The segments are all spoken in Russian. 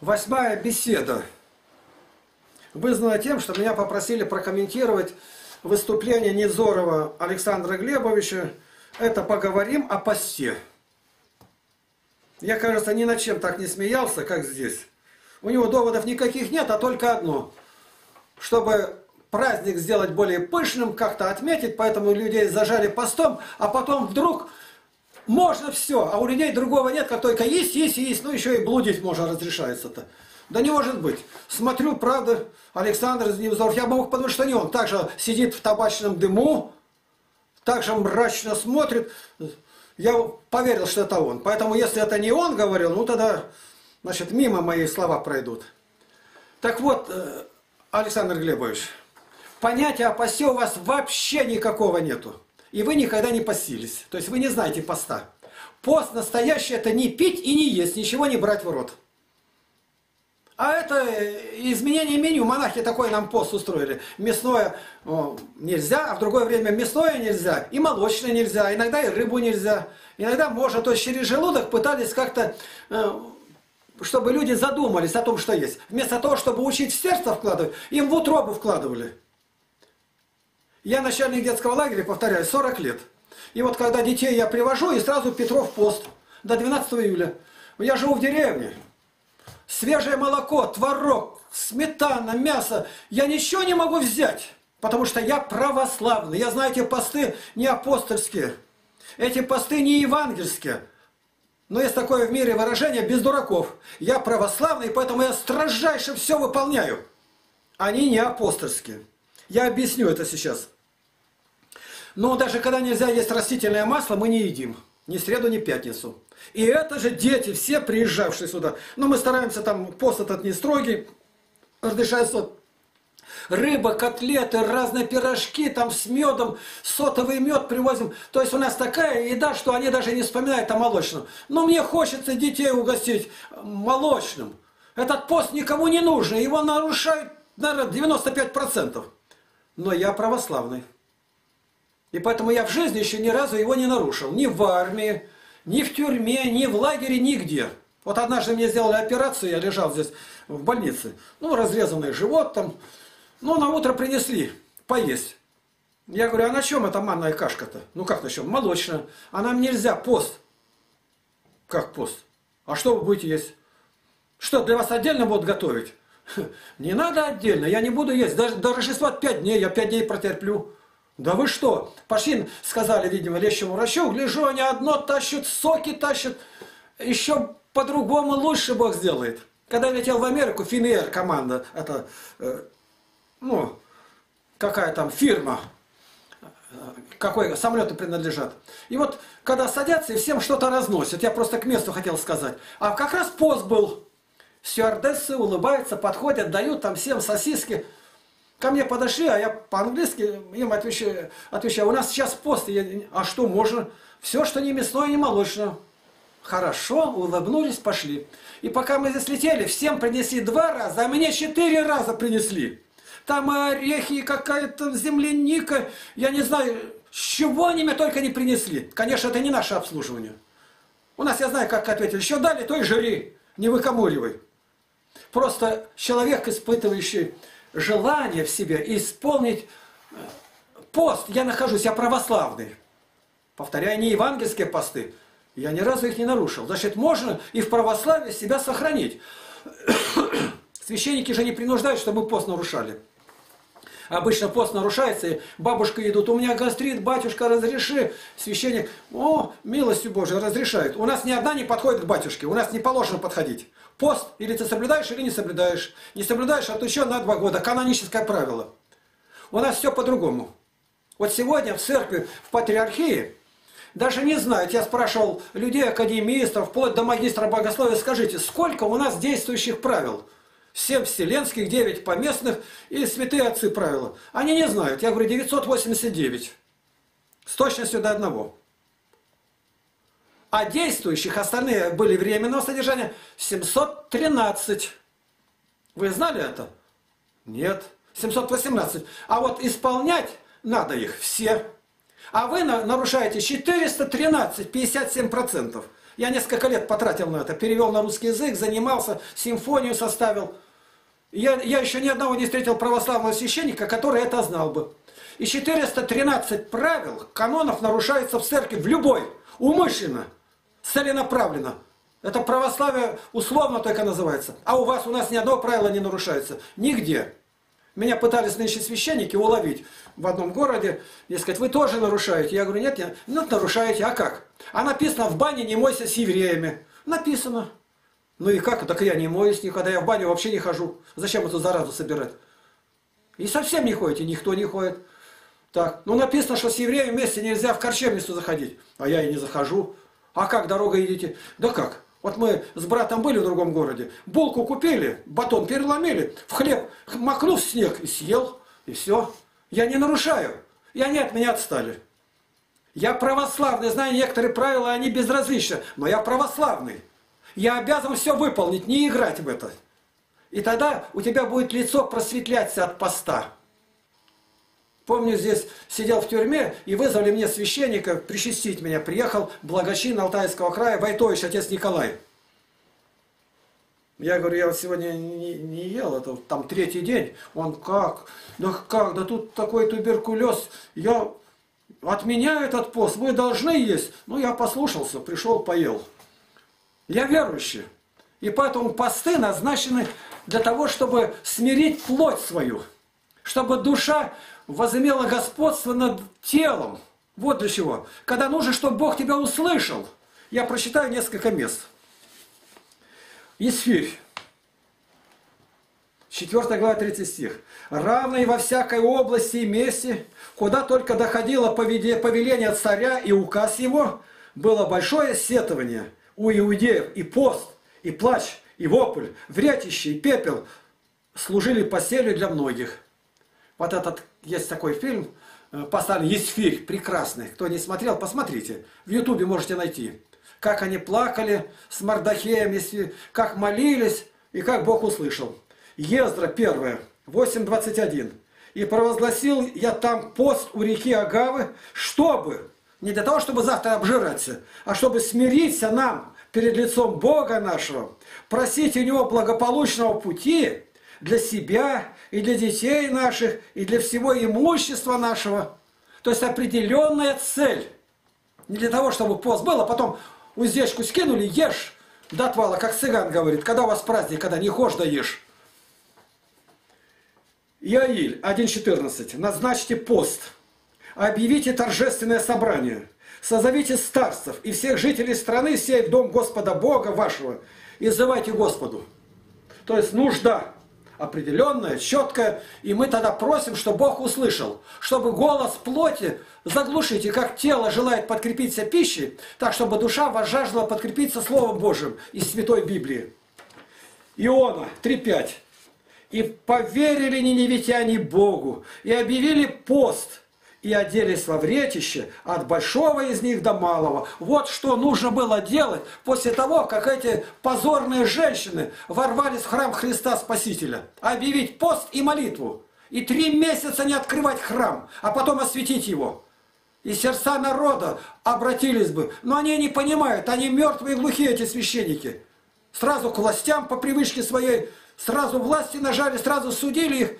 Восьмая беседа вызвана тем, что меня попросили прокомментировать выступление Невзорова Александра Глебовича. Это «Поговорим о посте». Я, кажется, ни над чем так не смеялся, как здесь. У него доводов никаких нет, а только одно. Чтобы праздник сделать более пышным, как-то отметить, поэтому людей зажали постом, а потом вдруг можно все, а у людей другого нет, как только есть, ну еще и блудить можно разрешается-то. Да не может быть. Смотрю, правда, Александр Невзоров, я мог подумать, что не он. Также сидит в табачном дыму, также мрачно смотрит. Я поверил, что это он. Поэтому, если это не он говорил, ну тогда, значит, мимо мои слова пройдут. Так вот, Александр Глебович, понятия о посте у вас вообще никакого нету. И вы никогда не постились. То есть вы не знаете поста. Пост настоящий – это не пить и не есть, ничего не брать в рот. А это изменение меню. Монахи такой нам пост устроили. Мясное нельзя, а в другое время мясное нельзя, и молочное нельзя, иногда и рыбу нельзя. Иногда можно, то есть через желудок пытались как-то, чтобы люди задумались о том, что есть. Вместо того, чтобы учить в сердце вкладывать, им в утробу вкладывали. Я начальник детского лагеря, повторяю, 40 лет. И вот когда детей я привожу, и сразу Петров пост до 12 июля. Я живу в деревне. Свежее молоко, творог, сметана, мясо. Я ничего не могу взять, потому что я православный. Я знаю, эти посты не апостольские. Эти посты не евангельские. Но есть такое в мире выражение «без дураков». Я православный, поэтому я строжайше все выполняю. Они не апостольские. Я объясню это сейчас. Но даже когда нельзя есть растительное масло, мы не едим. Ни среду, ни пятницу. И это же дети, все приезжавшие сюда. Но мы стараемся, там пост этот не строгий. Разрешается рыба, котлеты, разные пирожки, там с медом, сотовый мед привозим. То есть у нас такая еда, что они даже не вспоминают о молочном. Но мне хочется детей угостить молочным. Этот пост никому не нужен. Его нарушают, наверное, 95%. Но я православный. И поэтому я в жизни еще ни разу его не нарушил. Ни в армии, ни в тюрьме, ни в лагере, нигде. Вот однажды мне сделали операцию, я лежал здесь в больнице. Ну, разрезанный живот там. Ну, на утро принесли поесть. Я говорю, а на чем эта манная кашка-то? Ну, как на чем? Молочная. А нам нельзя, пост. Как пост? А что вы будете есть? Что, для вас отдельно будут готовить? Не надо отдельно, я не буду есть. До Рождества 5 дней, я 5 дней протерплю. Да вы что? Пошли, сказали, видимо, лечащему врачу, гляжу, они одно тащат, соки тащат. Еще по-другому лучше Бог сделает. Когда я летел в Америку, Fin-Air команда, это, ну, какая там фирма, какой самолеты принадлежат. И вот, когда садятся, и всем что-то разносят. Я просто к месту хотел сказать. А как раз пост был. Стюардессы улыбаются, подходят, дают там всем сосиски. Ко мне подошли, а я по-английски им отвечаю, у нас сейчас пост, а что можно? Все, что не мясное, не молочное. Хорошо, улыбнулись, пошли. И пока мы здесь летели, всем принесли 2 раза, а мне 4 раза принесли. Там орехи, какая-то земляника, я не знаю, с чего они мне только не принесли. Конечно, это не наше обслуживание. У нас, я знаю, как ответили, еще дали, то и жри, не выкамуривай. Просто человек, испытывающий желание в себе исполнить пост. Я нахожусь, я православный. Повторяю, не евангельские посты. Я ни разу их не нарушил. Значит, можно и в православии себя сохранить. Священники же не принуждают, чтобы пост нарушали. Обычно пост нарушается, и бабушка идут, у меня гастрит, батюшка, разреши. Священник, о, милостью Божией, разрешает. У нас ни одна не подходит к батюшке, у нас не положено подходить. Пост или ты соблюдаешь, или не соблюдаешь. Не соблюдаешь, отучен на 2 года. Каноническое правило. У нас все по-другому. Вот сегодня в церкви, в патриархии, даже не знают, я спрашивал людей, академистов, вплоть до магистра богословия, скажите, сколько у нас действующих правил? 7 вселенских, 9 поместных и святые отцы правила. Они не знают. Я говорю, 989. С точностью до 1. А действующих, остальные были временного содержания, 713. Вы знали это? Нет. 718. А вот исполнять надо их все. А вы нарушаете 413, 57%. Я несколько лет потратил на это, перевел на русский язык, занимался, симфонию составил. Я еще ни одного не встретил православного священника, который это знал бы. И 413 правил, канонов нарушается в церкви, в любой, умышленно, целенаправленно. Это православие условно только называется. А у вас, у нас ни одно правило не нарушается. Нигде. Меня пытались нынче священники уловить в одном городе. Дескать, вы тоже нарушаете. Я говорю, нет, нет, нет, нарушаете. А как? А написано, в бане не мойся с евреями. Написано. Ну и как? Так я не моюсь никогда. Я в баню вообще не хожу. Зачем эту заразу собирать? И совсем не ходите, никто не ходит. Так, ну написано, что с евреями вместе нельзя в корчевницу заходить. А я и не захожу. А как, дорогой идите? Да как? Вот мы с братом были в другом городе, булку купили, батон переломили, в хлеб макнув снег и съел, и все. Я не нарушаю, и они от меня отстали. Я православный, знаю некоторые правила, они безразличны, но я православный. Я обязан все выполнить, не играть в это. И тогда у тебя будет лицо просветляться от поста. Помню, здесь сидел в тюрьме, и вызвали мне священника причастить меня. Приехал благочин Алтайского края, Войтович, отец Николай. Я говорю, я вот сегодня не ел, это там третий день. Он как, да тут такой туберкулез. Я отменяю этот пост, вы должны есть. Ну, я послушался, пришел, поел. Я верующий. И поэтому посты назначены для того, чтобы смирить плоть свою. Чтобы душа возымела господство над телом. Вот для чего. Когда нужно, чтобы Бог тебя услышал. Я прочитаю несколько мест. Исфирь. 4 глава, 30 стих. «Равный во всякой области и месте, куда только доходило повеление царя и указ его, было большое сетование у иудеев, и пост, и плач, и вопль, врятище, и пепел служили постелью для многих». Вот этот, есть такой фильм, поставлен «Исфирь», прекрасный. Кто не смотрел, посмотрите. В Ютубе можете найти. Как они плакали с Мардахеем, как молились и как Бог услышал. Ездра 1, 8:21. «И провозгласил я там пост у реки Агавы, чтобы, не для того, чтобы завтра обжираться, а чтобы смириться нам перед лицом Бога нашего, просить у него благополучного пути, для себя, и для детей наших, и для всего имущества нашего». То есть определенная цель. Не для того, чтобы пост был, а потом уздечку скинули, ешь до отвала, как цыган говорит, когда у вас праздник, когда не хошь, да ешь. Иаиль 1:14. «Назначьте пост, объявите торжественное собрание, созовите старцев и всех жителей страны сей в дом Господа Бога вашего, и взывайте Господу». То есть нужда определенное, четкое, и мы тогда просим, чтобы Бог услышал, чтобы голос плоти заглушить, и как тело желает подкрепиться пищей, так, чтобы душа возжаждала подкрепиться Словом Божьим из Святой Библии. Иона 3:5. «И поверили ниневитяне Богу, и объявили пост, и оделись во вретище, от большого из них до малого». Вот что нужно было делать после того, как эти позорные женщины ворвались в храм Христа Спасителя. Объявить пост и молитву. И 3 месяца не открывать храм, а потом осветить его. И сердца народа обратились бы. Но они не понимают, они мертвые и глухие, эти священники. Сразу к властям по привычке своей, сразу власти нажали, сразу судили их.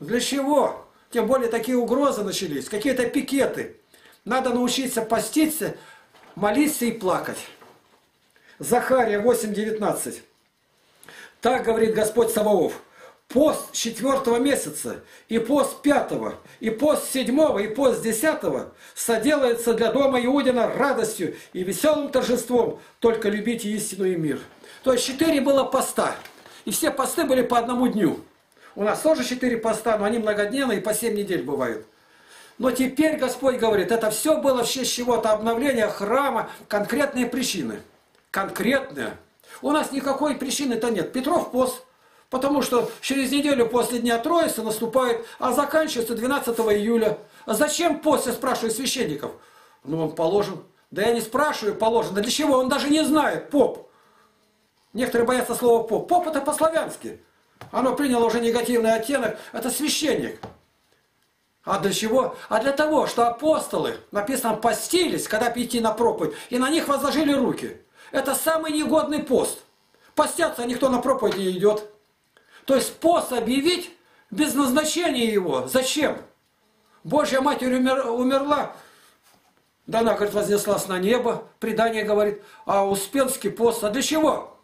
Для чего? Тем более такие угрозы начались, какие-то пикеты. Надо научиться поститься, молиться и плакать. Захария 8:19. «Так говорит Господь Саваоф: пост 4-го месяца, и пост 5-го, и пост 7-го, и пост 10-го соделается для дома Иудина радостью и веселым торжеством, только любите истину и мир». То есть 4 было поста, и все посты были по одному дню. У нас тоже 4 поста, но они многодневные, и по 7 недель бывают. Но теперь Господь говорит, это все было в честь чего-то, обновления храма, конкретные причины. Конкретные. У нас никакой причины-то нет. Петров пост, потому что через неделю после Дня Троицы наступает, а заканчивается 12 июля. А зачем пост, я спрашиваю священников? Ну, он положен. Да я не спрашиваю, положен. Да для чего? Он даже не знает, поп. Некоторые боятся слова поп. Поп это по-славянски. Оно приняло уже негативный оттенок. Это священник. А для чего? А для того, что апостолы, написано, постились, когда прийти на проповедь, и на них возложили руки. Это самый негодный пост. Постятся, а никто на проповедь не идет. То есть пост объявить без назначения его. Зачем? Божья Матерь умерла, да она, говорит, вознеслась на небо, предание говорит, а Успенский пост. А для чего?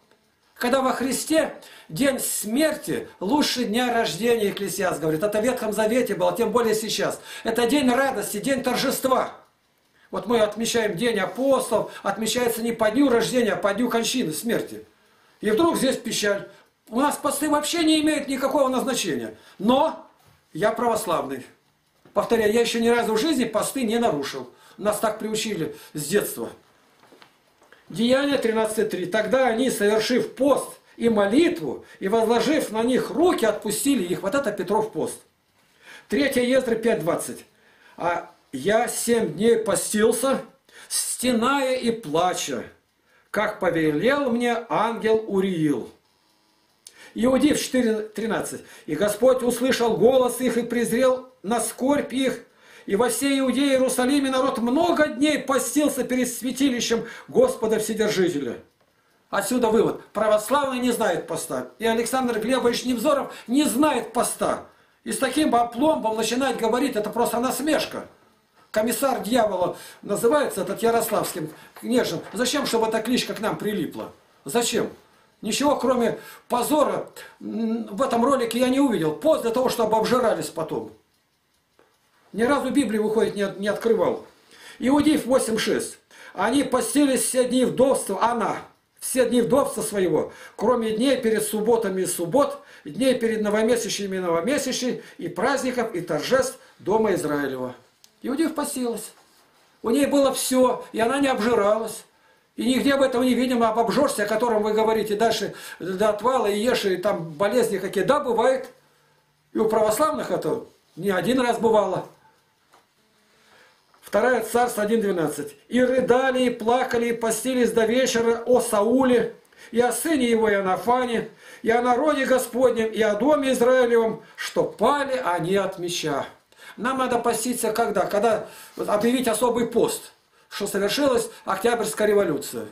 Когда во Христе день смерти лучше дня рождения, Екклесиаст говорит. Это в Ветхом Завете было, тем более сейчас. Это день радости, день торжества. Вот мы отмечаем день апостолов, отмечается не по дню рождения, а по дню кончины, смерти. И вдруг здесь печаль. У нас посты вообще не имеют никакого назначения. Но я православный. Повторяю, я еще ни разу в жизни посты не нарушил. Нас так приучили с детства. Деяние 13.3. Тогда они, совершив пост и молитву, и возложив на них руки, отпустили их. Вот это Петров пост. 3 Ездра 5.20. А я 7 дней постился, стеная и плача, как повелел мне ангел Уриил. Иудив 4.13. И Господь услышал голос их и презрел на скорбь их, и во всей Иудее и Иерусалиме народ много дней постился перед святилищем Господа Вседержителя. Отсюда вывод. Православный не знает поста. И Александр Глебович Невзоров не знает поста. И с таким опломбом начинать говорить, это просто насмешка. Комиссар дьявола называется этот ярославским княжем. Зачем, чтобы эта кличка к нам прилипла? Зачем? Ничего, кроме позора, в этом ролике я не увидел. Пост для того, чтобы обжирались потом. Ни разу Библию, выходит, не открывал. Иудеев 8.6. Они постились все дни вдовства, все дни вдовства своего, кроме дней перед субботами и суббот, дней перед новомесячьями и новомесячьей, и праздников, и торжеств дома Израилева. Иудеев постилась. У ней было все, и она не обжиралась. И нигде об этом не видим, об обжорстве, о котором вы говорите, дальше до отвала, и ешь, и там болезни какие. Да, бывает. И у православных это не один раз бывало. 2 Царств 1.12. «И рыдали, и плакали, и постились до вечера о Сауле, и о сыне его Иоаннафане, и о народе Господнем, и о доме Израилевом, что пали они от меча». Нам надо поститься когда? Когда объявить особый пост, что совершилась Октябрьская революция.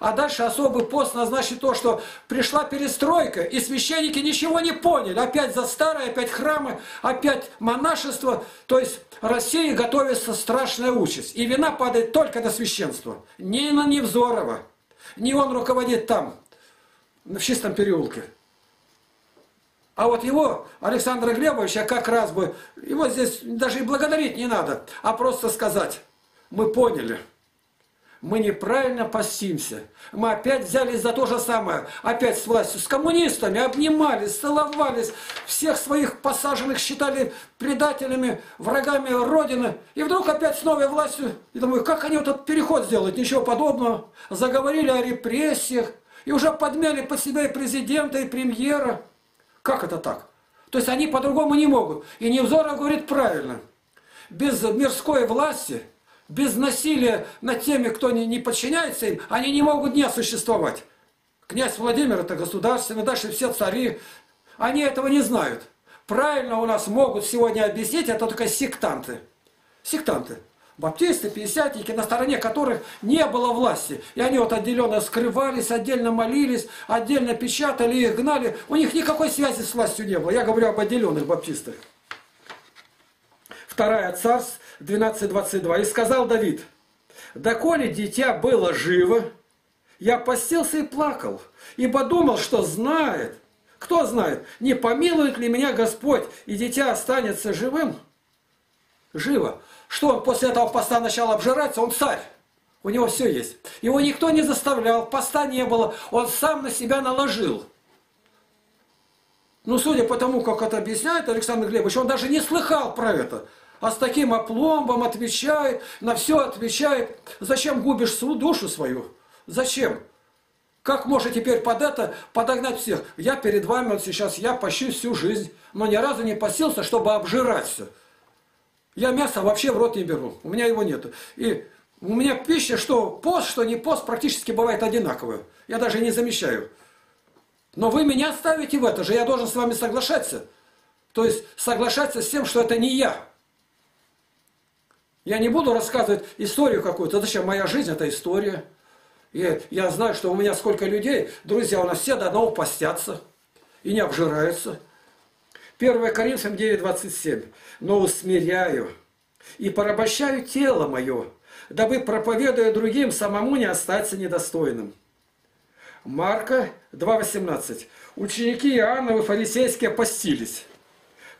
А дальше особый пост назначит то, что пришла перестройка, и священники ничего не поняли. Опять за старое, опять храмы, опять монашество. То есть России готовится страшная участь. И вина падает только на священство. Не на Невзорова. Не он руководит там, в Чистом переулке. А вот его, Александра Глебовича, как раз бы, его здесь даже и благодарить не надо, а просто сказать: мы поняли. Мы неправильно постимся. Мы опять взялись за то же самое. Опять с властью, с коммунистами обнимались, целовались. Всех своих посаженных считали предателями, врагами Родины. И вдруг опять с новой властью. И думаю, как они вот этот переход сделают? Ничего подобного. Заговорили о репрессиях. И уже подмяли под себя и президента, и премьера. Как это так? То есть они по-другому не могут. И Невзоров говорит правильно. Без мирской власти, без насилия над теми, кто не подчиняется им, они не могут не существовать. Князь Владимир — это государственный, дальше все цари. Они этого не знают. Правильно у нас могут сегодня объяснить, это только сектанты. Сектанты. Баптисты, пятидесятники, на стороне которых не было власти. И они вот отделенно скрывались, отдельно молились, отдельно печатали, их гнали. У них никакой связи с властью не было. Я говорю об отделенных баптистах. 2 Царств 12.22. «И сказал Давид: доколе дитя было живо, я постился и плакал, ибо думал, что знает, кто знает, не помилует ли меня Господь, и дитя останется живым». Живо. Что он после этого поста начал обжираться? Он царь. У него все есть. Его никто не заставлял, поста не было. Он сам на себя наложил. Ну, судя по тому, как это объясняет Александр Глебович, он даже не слыхал про это. А с таким опломбом отвечает, на все отвечает. Зачем губишь душу свою? Зачем? Как можно теперь под это подогнать всех? Я перед вами вот сейчас, я пощусь всю жизнь, но ни разу не постился, чтобы обжирать все. Я мясо вообще в рот не беру, у меня его нету. И у меня пища, что пост, что не пост, практически бывает одинаковая. Я даже не замечаю. Но вы меня ставите в это же, я должен с вами соглашаться. То есть соглашаться с тем, что это не я. Я не буду рассказывать историю какую-то. Зачем? Моя жизнь – это история. И я знаю, что у меня сколько людей, друзья, у нас все до одного постятся и не обжираются. 1 Коринфянам 9:27. «Но усмиряю и порабощаю тело мое, дабы, проповедуя другим, самому не остаться недостойным». Марка 2:18. «Ученики Иоанновы фарисейские постились».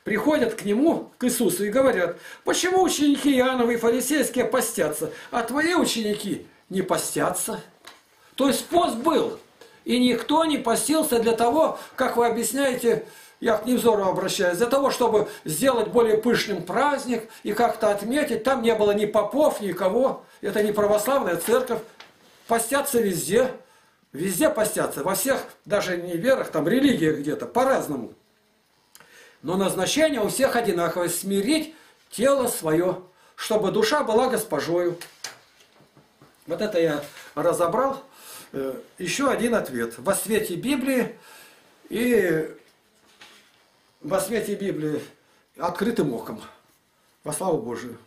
Приходят к нему, к Иисусу, и говорят: «Почему ученики Иоанновы и фарисейские постятся, а твои ученики не постятся?» То есть пост был, и никто не постился для того, как вы объясняете, я к Невзорову обращаюсь, для того, чтобы сделать более пышным праздник и как-то отметить. Там не было ни попов, никого. Это не православная церковь. Постятся везде. Везде постятся. Во всех, даже не верах, там религия где-то, по-разному. Но назначение у всех одинаковое – смирить тело свое, чтобы душа была госпожою. Вот это я разобрал. Еще один ответ. Во свете Библии и... Во свете Библии открытым оком. Во славу Божию.